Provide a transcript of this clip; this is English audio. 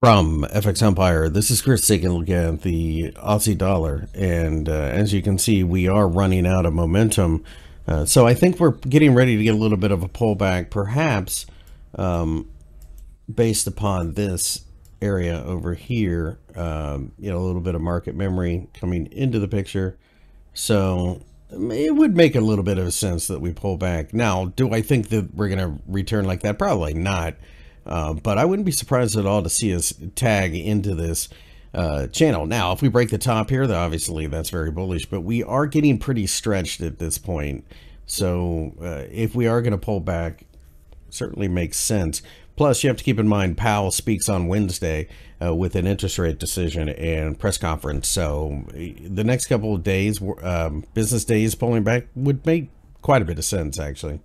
From FX Empire, this is Chris taking a look at the Aussie dollar, and as you can see, we are running out of momentum. So I think we're getting ready to get a little bit of a pullback, perhaps based upon this area over here. You know, a little bit of market memory coming into the picture. So it would make a little bit of sense that we pull back. Now, do I think that we're going to return like that? Probably not. But I wouldn't be surprised at all to see us tag into this channel. Now, if we break the top here, though, obviously that's very bullish, but we are getting pretty stretched at this point. So if we are going to pull back, certainly makes sense. Plus, you have to keep in mind, Powell speaks on Wednesday with an interest rate decision and press conference. So the next couple of days, business days, pulling back would make quite a bit of sense, actually.